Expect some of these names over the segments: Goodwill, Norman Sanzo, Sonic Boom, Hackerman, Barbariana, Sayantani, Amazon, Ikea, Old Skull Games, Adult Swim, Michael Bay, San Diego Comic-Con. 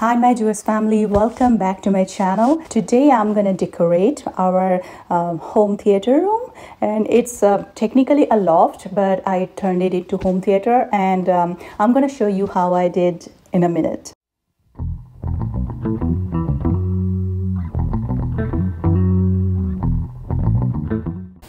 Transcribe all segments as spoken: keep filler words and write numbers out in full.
Hi my Jewish family, welcome back to my channel. Today I'm gonna decorate our uh, home theater room, and it's uh, technically a loft, but I turned it into home theater, and um, I'm gonna show you how I did in a minute.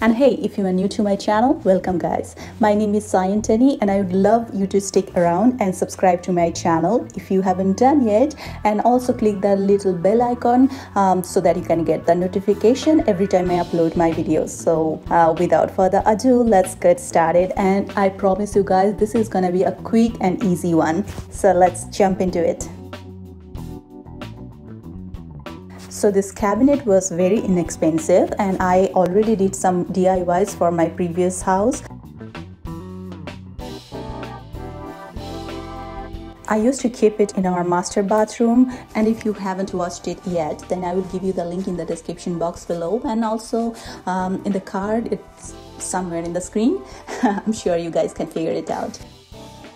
And hey, if you are new to my channel, welcome guys. My name is Sayantani, and I would love you to stick around and subscribe to my channel if you haven't done yet, and also click that little bell icon um, so that you can get the notification every time I upload my videos. So uh, without further ado, let's get started, and I promise you guys this is gonna be a quick and easy one. So let's jump into it. So this cabinet was very inexpensive, and I already did some D I Ys for my previous house. I used to keep it in our master bathroom, and if you haven't watched it yet, then I will give you the link in the description box below, and also um, in the card, it's somewhere in the screen. I'm sure you guys can figure it out.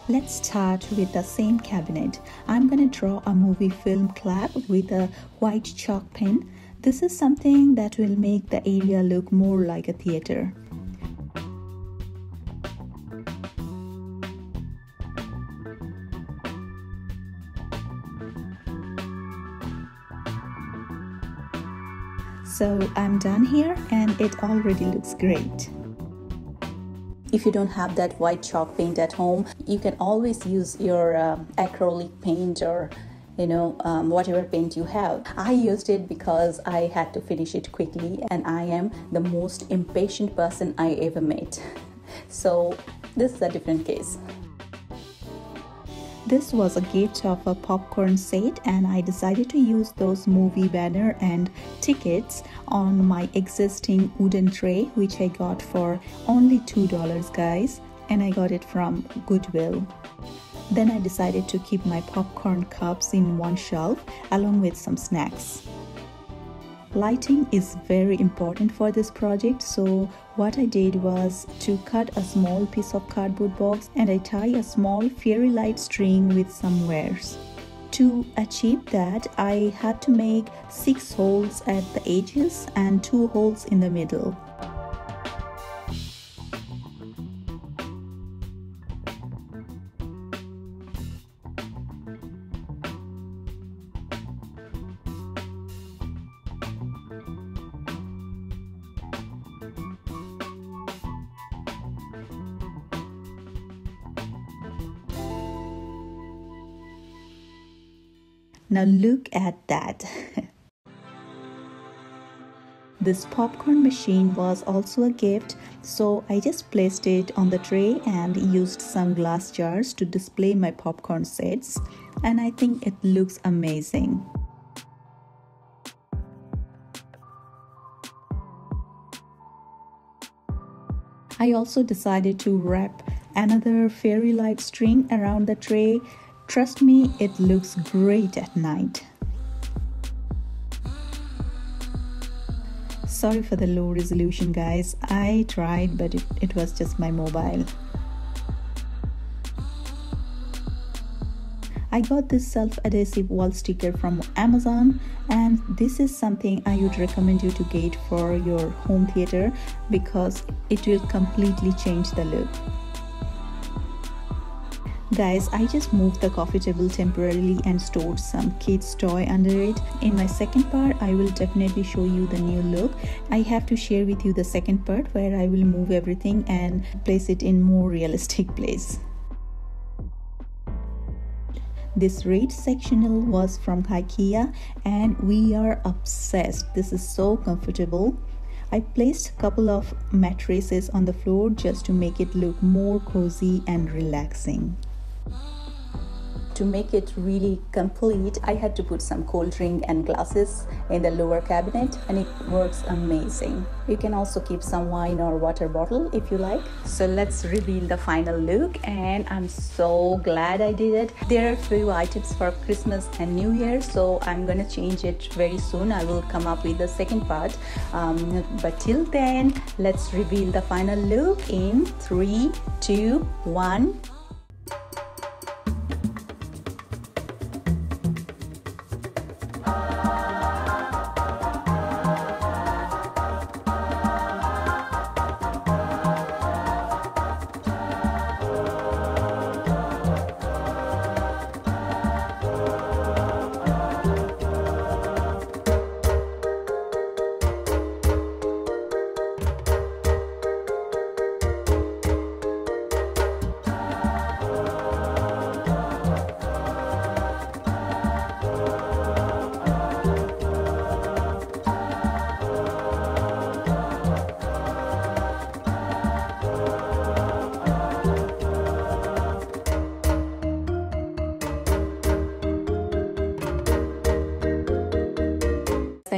Let's start with the same cabinet. I'm gonna draw a movie film clap with a white chalk pen. This is something that will make the area look more like a theater. So I'm done here, and it already looks great. If you don't have that white chalk paint at home, you can always use your uh, acrylic paint, or you know, um, whatever paint you have. I used it because I had to finish it quickly, and I am the most impatient person I ever met. So this is a different case. This was a gift of a popcorn set, and I decided to use those movie banner and tickets on my existing wooden tray, which I got for only two dollars guys, and I got it from Goodwill. Then I decided to keep my popcorn cups in one shelf along with some snacks. Lighting is very important for this project, so what I did was to cut a small piece of cardboard box, and I tie a small fairy light string with some wires. To achieve that, I had to make six holes at the edges and two holes in the middle. Now look at that! This popcorn machine was also a gift, so I just placed it on the tray and used some glass jars to display my popcorn sets, and I think it looks amazing. I also decided to wrap another fairy light string around the tray. Trust me, it looks great at night. Sorry for the low resolution guys, I tried, but it, it was just my mobile. I got this self-adhesive wall sticker from Amazon, and this is something I would recommend you to get for your home theater, because it will completely change the look. Guys, I just moved the coffee table temporarily and stored some kids' toy under it. In my second part, I will definitely show you the new look. I have to share with you the second part where I will move everything and place it in more realistic place. This red sectional was from Ikea, and we are obsessed. This is so comfortable. I placed a couple of mattresses on the floor just to make it look more cozy and relaxing. To make it really complete, I had to put some cold drink and glasses in the lower cabinet, and it works amazing. You can also keep some wine or water bottle if you like. So let's reveal the final look, and I'm so glad I did it. There are few items for Christmas and New Year, so I'm gonna change it very soon. I will come up with the second part, um, but till then, let's reveal the final look in three, two, one.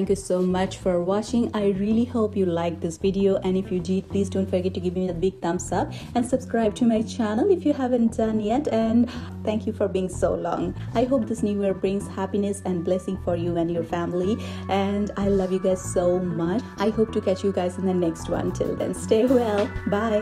Thank you so much for watching. I really hope you liked this video, and if you did, please don't forget to give me a big thumbs up and subscribe to my channel if you haven't done yet. And thank you for being so long. I hope this new year brings happiness and blessing for you and your family, and I love you guys so much. I hope to catch you guys in the next one. Till then, stay well. Bye.